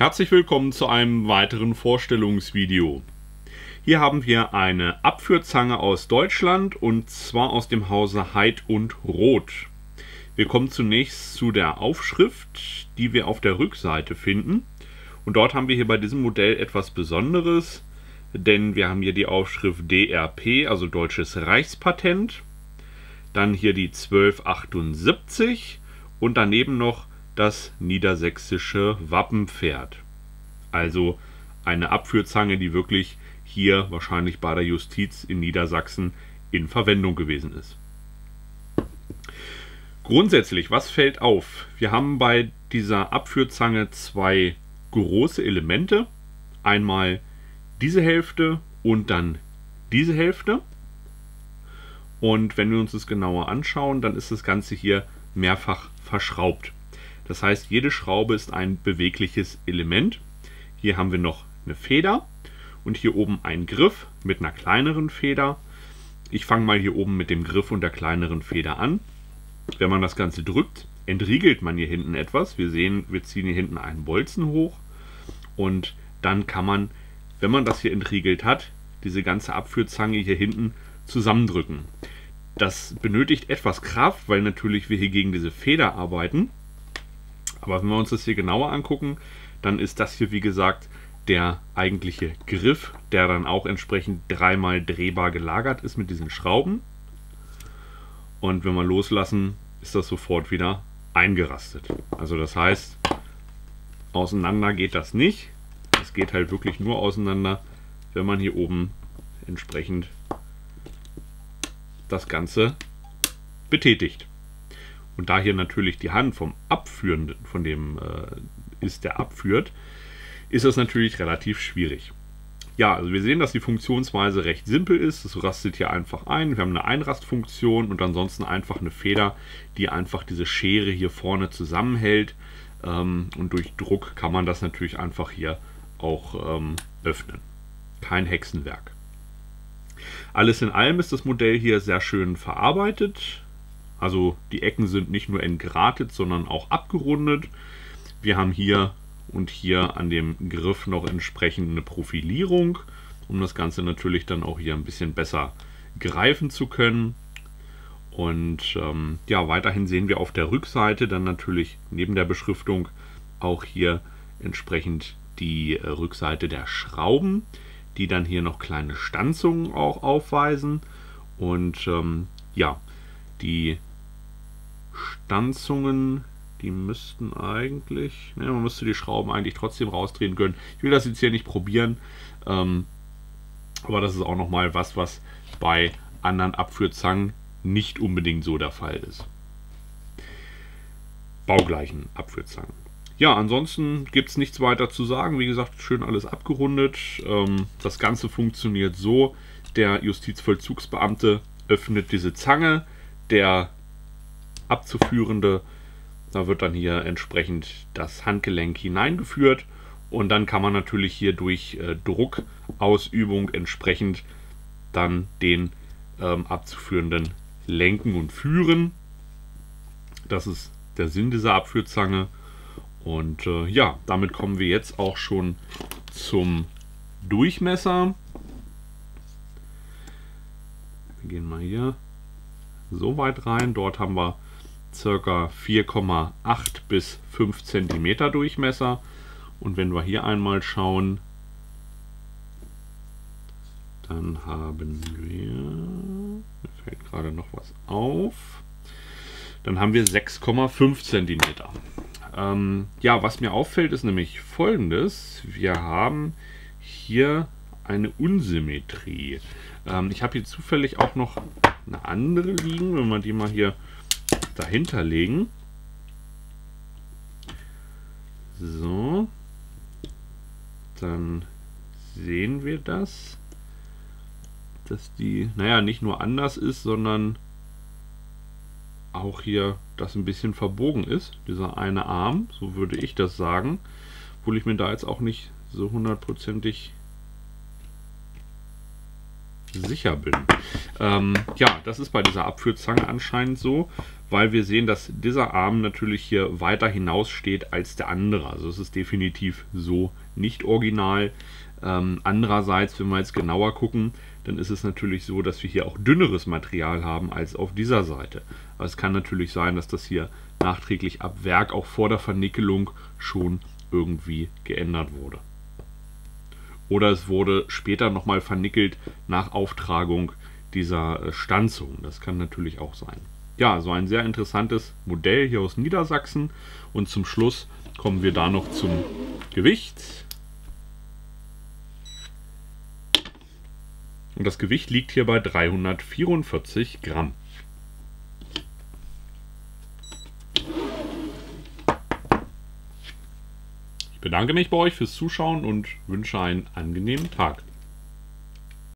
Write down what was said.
Herzlich willkommen zu einem weiteren Vorstellungsvideo. Hier haben wir eine Abführzange aus Deutschland und zwar aus dem Hause Heid und Roth. Wir kommen zunächst zu der Aufschrift, die wir auf der Rückseite finden. Und dort haben wir hier bei diesem Modell etwas Besonderes, denn wir haben hier die Aufschrift DRP, also Deutsches Reichspatent. Dann hier die 1278 und daneben noch das niedersächsische Wappenpferd. Also eine Abführzange, die wirklich hier wahrscheinlich bei der Justiz in Niedersachsen in Verwendung gewesen ist. Grundsätzlich, was fällt auf? Wir haben bei dieser Abführzange zwei große Elemente. Einmal diese Hälfte und dann diese Hälfte. Und wenn wir uns das genauer anschauen, dann ist das Ganze hier mehrfach verschraubt. Das heißt, jede Schraube ist ein bewegliches Element. Hier haben wir noch eine Feder und hier oben einen Griff mit einer kleineren Feder. Ich fange mal hier oben mit dem Griff und der kleineren Feder an. Wenn man das Ganze drückt, entriegelt man hier hinten etwas. Wir sehen, wir ziehen hier hinten einen Bolzen hoch und dann kann man, wenn man das hier entriegelt hat, diese ganze Abführzange hier hinten zusammendrücken. Das benötigt etwas Kraft, weil natürlich wir hier gegen diese Feder arbeiten. Aber wenn wir uns das hier genauer angucken, dann ist das hier, wie gesagt, der eigentliche Griff, der dann auch entsprechend dreimal drehbar gelagert ist mit diesen Schrauben. Und wenn wir loslassen, ist das sofort wieder eingerastet. Also das heißt, auseinander geht das nicht. Es geht halt wirklich nur auseinander, wenn man hier oben entsprechend das Ganze betätigt. Und da hier natürlich die Hand vom Abführenden, von dem ist, der abführt, ist das natürlich relativ schwierig. Ja, also wir sehen, dass die Funktionsweise recht simpel ist. Es rastet hier einfach ein. Wir haben eine Einrastfunktion und ansonsten einfach eine Feder, die einfach diese Schere hier vorne zusammenhält. Und durch Druck kann man das natürlich einfach hier auch öffnen. Kein Hexenwerk. Alles in allem ist das Modell hier sehr schön verarbeitet. Also die Ecken sind nicht nur entgratet, sondern auch abgerundet. Wir haben hier und hier an dem Griff noch entsprechend eine Profilierung, um das Ganze natürlich dann auch hier ein bisschen besser greifen zu können. Und ja, weiterhin sehen wir auf der Rückseite dann natürlich neben der Beschriftung auch hier entsprechend die Rückseite der Schrauben, die dann hier noch kleine Stanzungen auch aufweisen. Und ja, die Stanzungen, die müssten eigentlich, ne, man müsste die Schrauben eigentlich trotzdem rausdrehen können. Ich will das jetzt hier nicht probieren, aber das ist auch nochmal was, was bei anderen Abführzangen nicht unbedingt so der Fall ist. Baugleichen Abführzangen. Ja, ansonsten gibt es nichts weiter zu sagen. Wie gesagt, schön alles abgerundet. Das Ganze funktioniert so, der Justizvollzugsbeamte öffnet diese Zange, der Abzuführende, da wird dann hier entsprechend das Handgelenk hineingeführt und dann kann man natürlich hier durch Druckausübung entsprechend dann den Abzuführenden lenken und führen. Das ist der Sinn dieser Abführzange und ja, damit kommen wir jetzt auch schon zum Durchmesser. Wir gehen mal hier so weit rein, dort haben wir ca. 4,8 bis 5 cm Durchmesser und wenn wir hier einmal schauen, dann haben wir, mir fällt gerade noch was auf, dann haben wir 6,5 cm. Ja, was mir auffällt ist nämlich folgendes, wir haben hier eine Unsymmetrie. Ich habe hier zufällig auch noch eine andere liegen, wenn wir die mal hier dahinter legen. So, dann sehen wir das, dass die, naja, nicht nur anders ist, sondern auch hier das ein bisschen verbogen ist, dieser eine Arm, so würde ich das sagen, obwohl ich mir da jetzt auch nicht so hundertprozentig sicher bin. Ja, das ist bei dieser Abführzange anscheinend so, weil wir sehen, dass dieser Arm natürlich hier weiter hinaussteht als der andere. Also es ist definitiv so nicht original. Andererseits, wenn wir jetzt genauer gucken, dann ist es natürlich so, dass wir hier auch dünneres Material haben als auf dieser Seite. Aber es kann natürlich sein, dass das hier nachträglich ab Werk auch vor der Vernickelung schon irgendwie geändert wurde. Oder es wurde später nochmal vernickelt nach Auftragung dieser Stanzung. Das kann natürlich auch sein. Ja, so ein sehr interessantes Modell hier aus Niedersachsen. Und zum Schluss kommen wir da noch zum Gewicht. Und das Gewicht liegt hier bei 344 Gramm. Ich bedanke mich bei euch fürs Zuschauen und wünsche einen angenehmen Tag.